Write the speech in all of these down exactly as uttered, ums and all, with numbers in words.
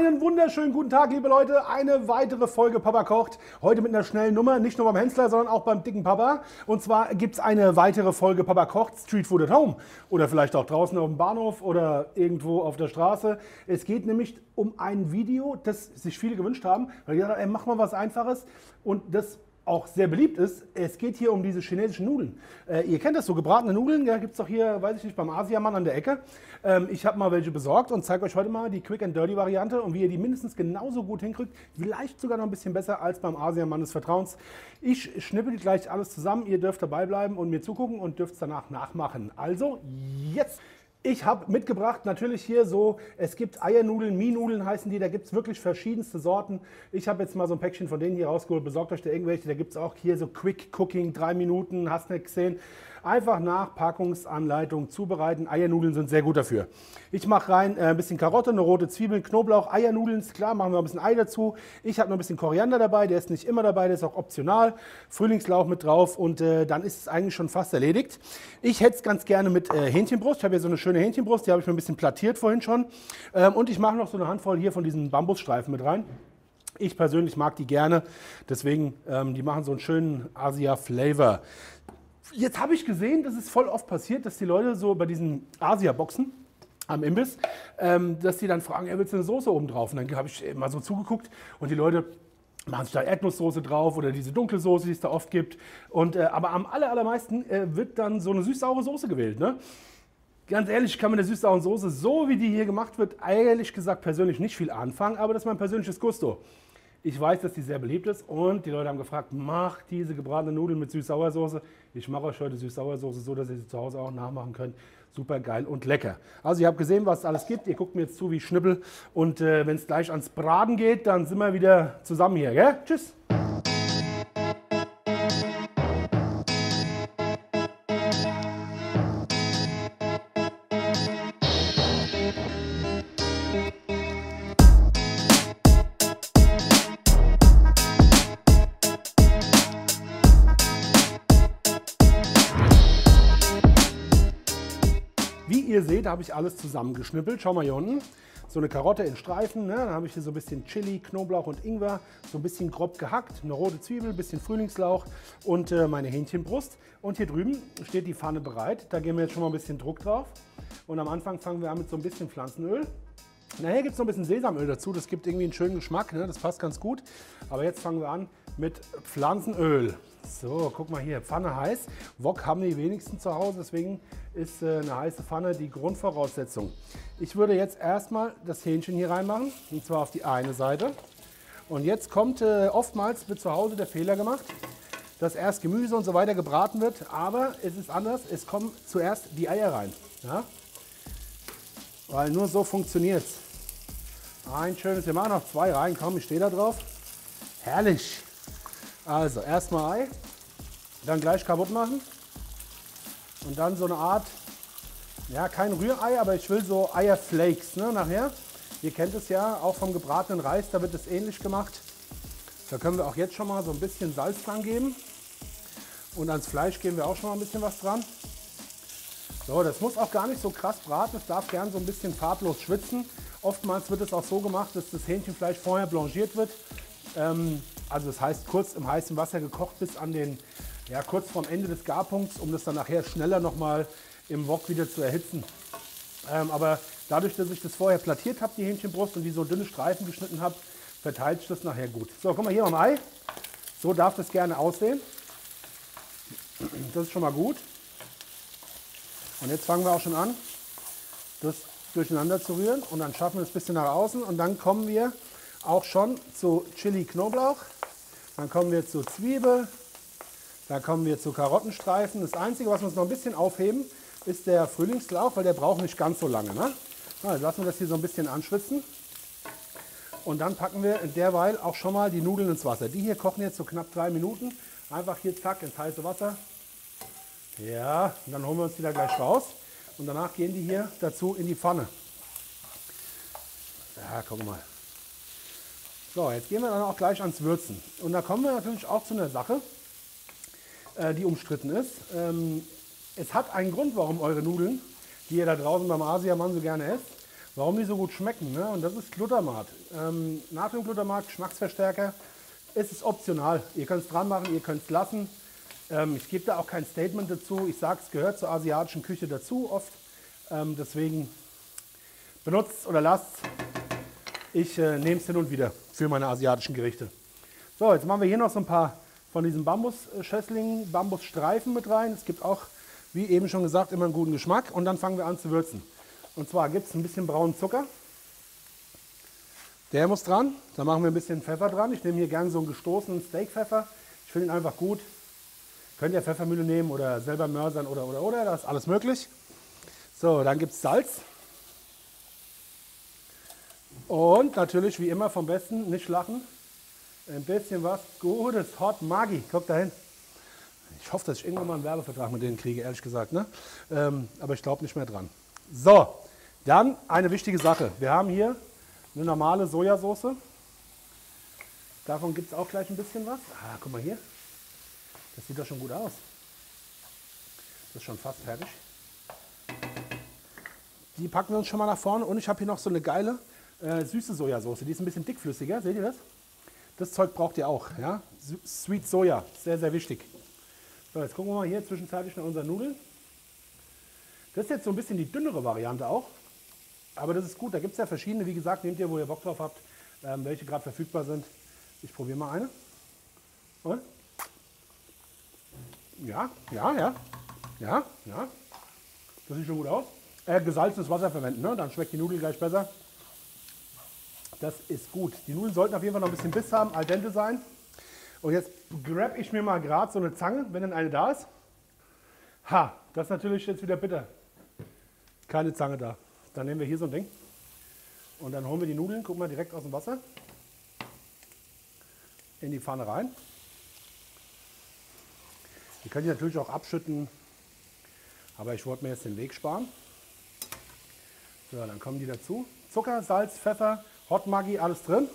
Einen wunderschönen guten Tag, liebe Leute. Eine weitere Folge Papa kocht. Heute mit einer schnellen Nummer, nicht nur beim Henssler, sondern auch beim dicken Papa. Und zwar gibt es eine weitere Folge Papa kocht, Street Food at Home. Oder vielleicht auch draußen auf dem Bahnhof oder irgendwo auf der Straße. Es geht nämlich um ein Video, das sich viele gewünscht haben. Weil die gesagt haben, ey, mach mal was Einfaches. Und das auch sehr beliebt ist. Es geht hier um diese chinesischen Nudeln. Äh, ihr kennt das, so gebratene Nudeln, ja, gibt es doch hier, weiß ich nicht, beim Asiamann an der Ecke. Ähm, ich habe mal welche besorgt und zeige euch heute mal die Quick and Dirty Variante und wie ihr die mindestens genauso gut hinkriegt, vielleicht sogar noch ein bisschen besser als beim Asiamann des Vertrauens. Ich schnippel gleich alles zusammen, ihr dürft dabei bleiben und mir zugucken und dürft es danach nachmachen. Also, jetzt! Ich habe mitgebracht natürlich hier so, es gibt Eiernudeln, Mie-Nudeln heißen die, da gibt es wirklich verschiedenste Sorten. Ich habe jetzt mal so ein Päckchen von denen hier rausgeholt, besorgt euch da irgendwelche, da gibt es auch hier so Quick Cooking, drei Minuten, hast nicht gesehen. Einfach nach Packungsanleitung zubereiten, Eiernudeln sind sehr gut dafür. Ich mache rein äh, ein bisschen Karotte, eine rote Zwiebel, Knoblauch, Eiernudeln, ist klar, machen wir ein bisschen Ei dazu. Ich habe noch ein bisschen Koriander dabei, der ist nicht immer dabei, der ist auch optional. Frühlingslauch mit drauf und äh, dann ist es eigentlich schon fast erledigt. Ich hätte es ganz gerne mit äh, Hähnchenbrust, ich habe hier so eine schöne Eine Hähnchenbrust, die habe ich mir ein bisschen plattiert vorhin schon. Und ich mache noch so eine Handvoll hier von diesen Bambusstreifen mit rein. Ich persönlich mag die gerne, deswegen, die machen so einen schönen Asia-Flavor. Jetzt habe ich gesehen, das ist voll oft passiert, dass die Leute so bei diesen Asia-Boxen am Imbiss, dass die dann fragen, ey, willst du eine Soße oben drauf? Und dann habe ich mal so zugeguckt und die Leute machen sich da Erdnusssoße drauf oder diese dunkle Soße, die es da oft gibt. Und, aber am aller, allermeisten wird dann so eine süß-saure Soße gewählt, ne? Ganz ehrlich, ich kann mit der süß-sauren Soße, so wie die hier gemacht wird, ehrlich gesagt persönlich nicht viel anfangen, aber das ist mein persönliches Gusto. Ich weiß, dass die sehr beliebt ist und die Leute haben gefragt, mach diese gebratene Nudeln mit süß-saurer Soße. Ich mache euch heute süß-saurer Soße so, dass ihr sie zu Hause auch nachmachen könnt. Super geil und lecker. Also ihr habt gesehen, was es alles gibt. Ihr guckt mir jetzt zu, wie ich schnippel. Und äh, wenn es gleich ans Braten geht, dann sind wir wieder zusammen hier. Gell? Tschüss! Ihr seht, da habe ich alles zusammengeschnippelt. Schau mal hier unten. So eine Karotte in Streifen. Ne? Dann habe ich hier so ein bisschen Chili, Knoblauch und Ingwer. So ein bisschen grob gehackt. Eine rote Zwiebel, ein bisschen Frühlingslauch und äh, meine Hähnchenbrust. Und hier drüben steht die Pfanne bereit. Da geben wir jetzt schon mal ein bisschen Druck drauf. Und am Anfang fangen wir an mit so ein bisschen Pflanzenöl. Nachher gibt es noch ein bisschen Sesamöl dazu. Das gibt irgendwie einen schönen Geschmack. Ne? Das passt ganz gut. Aber jetzt fangen wir an mit Pflanzenöl. So, guck mal hier, Pfanne heiß. Wok haben die wenigsten zu Hause, deswegen ist eine heiße Pfanne die Grundvoraussetzung. Ich würde jetzt erstmal das Hähnchen hier reinmachen, und zwar auf die eine Seite. Und jetzt kommt, äh, oftmals wird zu Hause der Fehler gemacht, dass erst Gemüse und so weiter gebraten wird, aber es ist anders, es kommen zuerst die Eier rein. Ja? Weil nur so funktioniert es. Ein schönes, wir machen noch zwei rein, komm, ich stehe da drauf. Herrlich! Also erstmal Ei, dann gleich kaputt machen und dann so eine Art, ja kein Rührei, aber ich will so Eierflakes, ne, nachher. Ihr kennt es ja auch vom gebratenen Reis, da wird es ähnlich gemacht. Da können wir auch jetzt schon mal so ein bisschen Salz dran geben und ans Fleisch geben wir auch schon mal ein bisschen was dran. So, das muss auch gar nicht so krass braten, es darf gern so ein bisschen farblos schwitzen. Oftmals wird es auch so gemacht, dass das Hähnchenfleisch vorher blanchiert wird. Ähm, Also das heißt, kurz im heißen Wasser gekocht bis an den, ja kurz vorm Ende des Garpunkts, um das dann nachher schneller nochmal im Wok wieder zu erhitzen. Ähm, aber dadurch, dass ich das vorher plattiert habe, die Hähnchenbrust, und die so dünne Streifen geschnitten habe, verteilt ich das nachher gut. So, guck mal hier beim Ei. So darf das gerne aussehen. Das ist schon mal gut. Und jetzt fangen wir auch schon an, das durcheinander zu rühren. Und dann schaffen wir es ein bisschen nach außen und dann kommen wir auch schon zu Chili, Knoblauch. Dann kommen wir zu Zwiebel, da kommen wir zu Karottenstreifen. Das Einzige, was wir uns noch ein bisschen aufheben, ist der Frühlingslauch, weil der braucht nicht ganz so lange. Ne? Also lassen wir das hier so ein bisschen anschwitzen. Und dann packen wir derweil auch schon mal die Nudeln ins Wasser. Die hier kochen jetzt so knapp drei Minuten. Einfach hier zack ins heiße Wasser. Ja, und dann holen wir uns die da gleich raus. Und danach gehen die hier dazu in die Pfanne. Ja, guck mal. So, jetzt gehen wir dann auch gleich ans Würzen. Und da kommen wir natürlich auch zu einer Sache, die umstritten ist. Es hat einen Grund, warum eure Nudeln, die ihr da draußen beim Asiamann so gerne esst, warum die so gut schmecken, ne? Und das ist Glutamat. Ähm, Natriumglutamat, Geschmacksverstärker, es ist optional. Ihr könnt es dran machen, ihr könnt es lassen. Ähm, ich gebe da auch kein Statement dazu. Ich sage, es gehört zur asiatischen Küche dazu oft. Ähm, deswegen benutzt oder lasst. Ich äh, nehme es hin und wieder für meine asiatischen Gerichte. So, jetzt machen wir hier noch so ein paar von diesen Bambusschösslingen, Bambusstreifen mit rein. Es gibt auch, wie eben schon gesagt, immer einen guten Geschmack. Und dann fangen wir an zu würzen. Und zwar gibt es ein bisschen braunen Zucker. Der muss dran. Da machen wir ein bisschen Pfeffer dran. Ich nehme hier gerne so einen gestoßenen Steakpfeffer. Ich finde ihn einfach gut. Könnt ihr Pfeffermühle nehmen oder selber mörsern oder, oder, oder. Da ist alles möglich. So, dann gibt es Salz. Und natürlich, wie immer, vom Besten, nicht lachen, ein bisschen was Gutes, Hot Maggi. Guckt da hin. Ich hoffe, dass ich irgendwann mal einen Werbevertrag mit denen kriege, ehrlich gesagt. Ne? Ähm, aber ich glaube nicht mehr dran. So, dann eine wichtige Sache. Wir haben hier eine normale Sojasauce. Davon gibt es auch gleich ein bisschen was. Ah, guck mal hier. Das sieht doch schon gut aus. Das ist schon fast fertig. Die packen wir uns schon mal nach vorne. Und ich habe hier noch so eine geile... Äh, süße Sojasauce, die ist ein bisschen dickflüssiger, seht ihr das? Das Zeug braucht ihr auch, ja? Sweet Soja, sehr, sehr wichtig. So, jetzt gucken wir mal hier zwischenzeitlich nach unseren Nudeln. Das ist jetzt so ein bisschen die dünnere Variante auch, aber das ist gut, da gibt es ja verschiedene, wie gesagt, nehmt ihr, wo ihr Bock drauf habt, ähm, welche gerade verfügbar sind. Ich probiere mal eine. Und? Ja, ja, ja, ja, ja, das sieht schon gut aus. Äh, gesalzenes Wasser verwenden, ne? Dann schmeckt die Nudel gleich besser. Das ist gut. Die Nudeln sollten auf jeden Fall noch ein bisschen Biss haben, al dente sein. Und jetzt grab ich mir mal gerade so eine Zange, wenn denn eine da ist. Ha, das ist natürlich jetzt wieder bitter. Keine Zange da. Dann nehmen wir hier so ein Ding. Und dann holen wir die Nudeln, gucken wir direkt aus dem Wasser. In die Pfanne rein. Die könnt ihr natürlich auch abschütten. Aber ich wollte mir jetzt den Weg sparen. So, dann kommen die dazu. Zucker, Salz, Pfeffer. Hot Maggi, alles drin.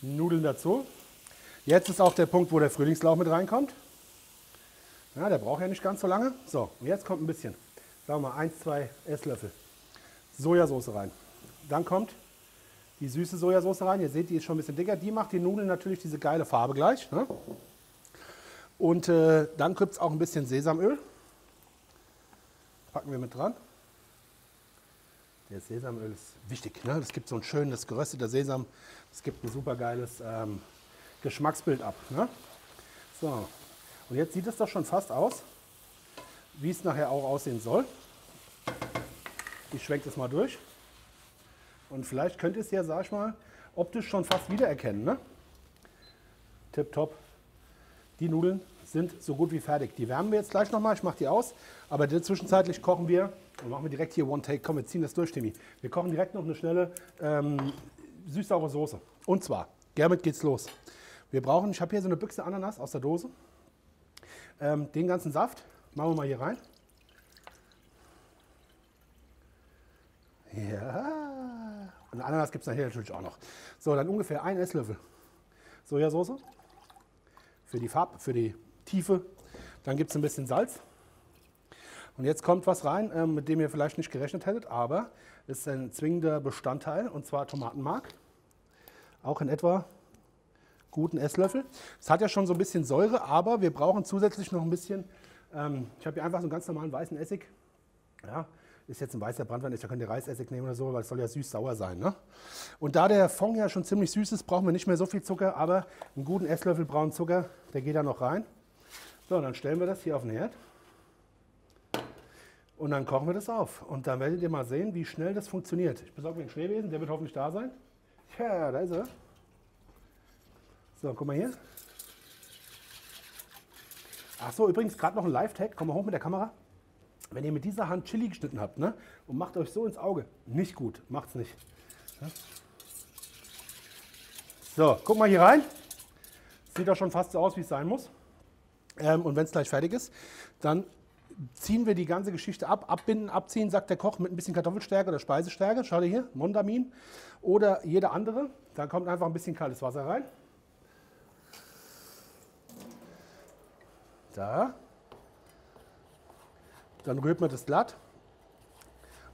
Nudeln dazu. Jetzt ist auch der Punkt, wo der Frühlingslauch mit reinkommt. Ja, der braucht ja nicht ganz so lange. So, und jetzt kommt ein bisschen. Sagen wir mal, ein, zwei Esslöffel Sojasauce rein. Dann kommt die süße Sojasauce rein. Ihr seht, die ist schon ein bisschen dicker. Die macht den Nudeln natürlich diese geile Farbe gleich. Ne? Und äh, dann gibt es auch ein bisschen Sesamöl. Packen wir mit dran. Der Sesamöl ist wichtig, ne? Das gibt so ein schönes gerösteter Sesam, das gibt ein super geiles ähm, Geschmacksbild ab. Ne? So, und jetzt sieht es doch schon fast aus, wie es nachher auch aussehen soll. Ich schwenke das mal durch und vielleicht könnt ihr es ja, sag ich mal, optisch schon fast wiedererkennen. Ne? Tipptopp, die Nudeln sind so gut wie fertig. Die wärmen wir jetzt gleich nochmal, ich mache die aus, aber zwischenzeitlich kochen wir. Dann machen wir direkt hier One Take. Komm, wir ziehen das durch, Timmy. Wir kochen direkt noch eine schnelle ähm, süß-saure Soße. Und zwar, damit geht's los. Wir brauchen, ich habe hier so eine Büchse Ananas aus der Dose. Ähm, den ganzen Saft machen wir mal hier rein. Ja. Und Ananas gibt es nachher natürlich auch noch. So, dann ungefähr ein Esslöffel Sojasauce. Für die Farbe, für die Tiefe. Dann gibt es ein bisschen Salz. Und jetzt kommt was rein, mit dem ihr vielleicht nicht gerechnet hättet, aber es ist ein zwingender Bestandteil, und zwar Tomatenmark. Auch in etwa guten Esslöffel. Es hat ja schon so ein bisschen Säure, aber wir brauchen zusätzlich noch ein bisschen, ähm, ich habe hier einfach so einen ganz normalen weißen Essig. Ja, ist jetzt ein weißer Brandwein, da könnt ihr Reisessig nehmen oder so, weil es soll ja süß-sauer sein. Ne? Und da der Fond ja schon ziemlich süß ist, brauchen wir nicht mehr so viel Zucker, aber einen guten Esslöffel braunen Zucker, der geht da noch rein. So, dann stellen wir das hier auf den Herd. Und dann kochen wir das auf. Und dann werdet ihr mal sehen, wie schnell das funktioniert. Ich besorge mir einen Schneebesen, der wird hoffentlich da sein. Ja, da ist er. So, guck mal hier. Ach so, übrigens gerade noch ein Lifehack. Komm mal hoch mit der Kamera. Wenn ihr mit dieser Hand Chili geschnitten habt, ne, und macht euch so ins Auge. Nicht gut, macht's nicht. So, guck mal hier rein. Sieht doch schon fast so aus, wie es sein muss. Ähm, und wenn es gleich fertig ist, dann ziehen wir die ganze Geschichte ab, abbinden, abziehen, sagt der Koch, mit ein bisschen Kartoffelstärke oder Speisestärke. Schaut ihr hier, Mondamin oder jede andere. Da kommt einfach ein bisschen kaltes Wasser rein. Da. Dann rührt man das glatt.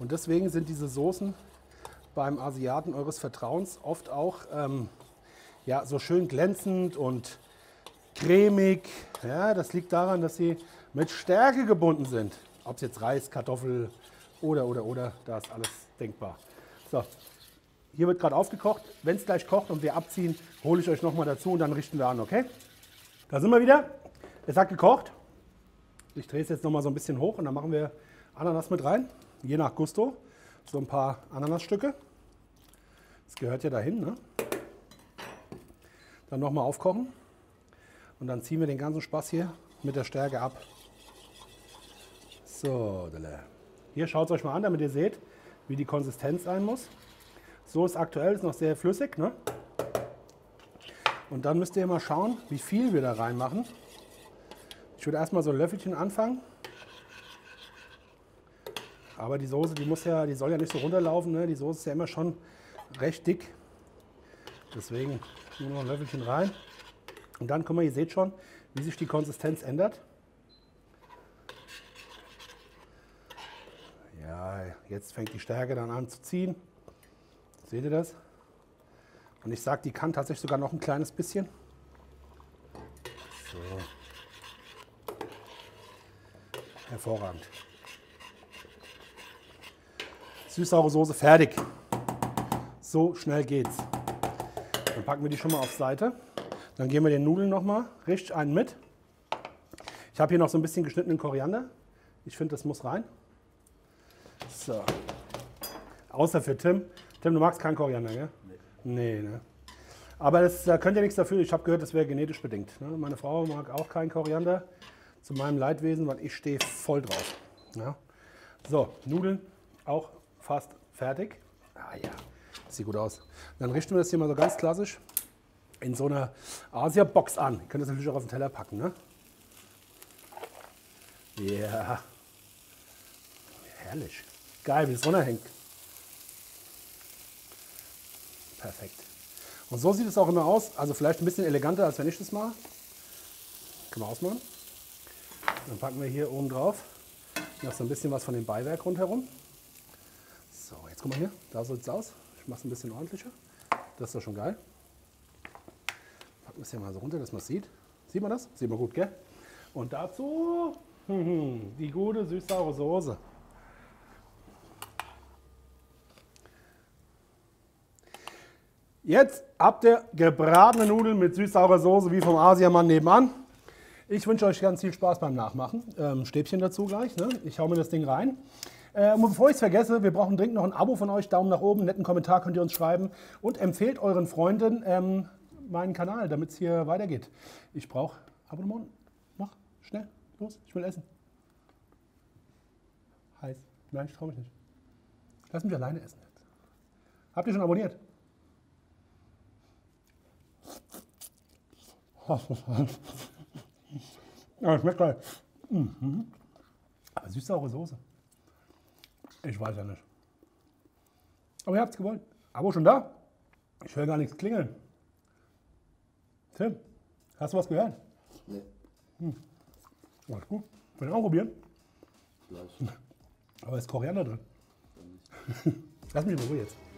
Und deswegen sind diese Soßen beim Asiaten eures Vertrauens oft auch ähm, ja, so schön glänzend und cremig. Ja, das liegt daran, dass sie mit Stärke gebunden sind. Ob es jetzt Reis, Kartoffel oder, oder, oder, da ist alles denkbar. So, hier wird gerade aufgekocht. Wenn es gleich kocht und wir abziehen, hole ich euch nochmal dazu und dann richten wir an, okay? Da sind wir wieder. Es hat gekocht. Ich drehe es jetzt nochmal so ein bisschen hoch und dann machen wir Ananas mit rein. Je nach Gusto. So ein paar Ananasstücke. Das gehört ja dahin, ne? Dann nochmal aufkochen. Und dann ziehen wir den ganzen Spaß hier mit der Stärke ab. So, hier schaut es euch mal an, damit ihr seht, wie die Konsistenz sein muss. So ist aktuell, ist noch sehr flüssig, ne? Und dann müsst ihr mal schauen, wie viel wir da reinmachen. Ich würde erstmal so ein Löffelchen anfangen. Aber die Soße, die muss ja, die soll ja nicht so runterlaufen, ne? Die Soße ist ja immer schon recht dick. Deswegen nur noch ein Löffelchen rein. Und dann, guck mal, ihr seht schon, wie sich die Konsistenz ändert. Ja, jetzt fängt die Stärke dann an zu ziehen. Seht ihr das? Und ich sage, die kann tatsächlich sogar noch ein kleines bisschen. So. Hervorragend. Süß-saure Soße fertig. So schnell geht's. Dann packen wir die schon mal auf Seite. Dann geben wir den Nudeln nochmal richtig einen mit. Ich habe hier noch so ein bisschen geschnittenen Koriander. Ich finde, das muss rein. So. Außer für Tim. Tim, du magst keinen Koriander, gell? Nee. Nee, ne? Aber das, da könnt ihr nichts dafür. Ich habe gehört, das wäre genetisch bedingt. Ne? Meine Frau mag auch keinen Koriander. Zu meinem Leidwesen, weil ich stehe voll drauf. Ja? So, Nudeln auch fast fertig. Ah ja, sieht gut aus. Dann richten wir das hier mal so ganz klassisch in so einer Asia-Box an. Ihr könnt das natürlich auch auf den Teller packen, ne? Ja. Yeah. Herrlich. Geil, wie es runterhängt. Perfekt. Und so sieht es auch immer aus. Also vielleicht ein bisschen eleganter, als wenn ich das mache. Können wir ausmachen. Dann packen wir hier oben drauf noch so ein bisschen was von dem Beiwerk rundherum. So, jetzt guck mal hier. Da sieht es aus. Ich mache es ein bisschen ordentlicher. Das ist doch schon geil. Packen wir es hier mal so runter, dass man es sieht. Sieht man das? Sieht man gut, gell? Und dazu die gute süß-saure Soße. Jetzt habt ihr gebratene Nudeln mit süß-saurer Soße wie vom Asiamann nebenan. Ich wünsche euch ganz viel Spaß beim Nachmachen. Ähm, Stäbchen dazu gleich, ne? Ich hau mir das Ding rein. Äh, und bevor ich es vergesse, wir brauchen dringend noch ein Abo von euch. Daumen nach oben, netten Kommentar könnt ihr uns schreiben. Und empfehlt euren Freunden ähm, meinen Kanal, damit es hier weitergeht. Ich brauche Abonnement. Mach, schnell, los, ich will essen. Heiß. Nein, ich traue mich nicht. Lass mich alleine essen jetzt. Habt ihr schon abonniert? Ja, schmeckt geil. Mhm. Aber süß-saure Soße. Ich weiß ja nicht. Aber ihr habt es gewollt. Abo schon da? Ich höre gar nichts klingeln. Tim, hast du was gehört? Nee. Hm. Alles gut. Will ich auch probieren? Gleich. Aber ist Koriander drin. Lass mich in Ruhe jetzt.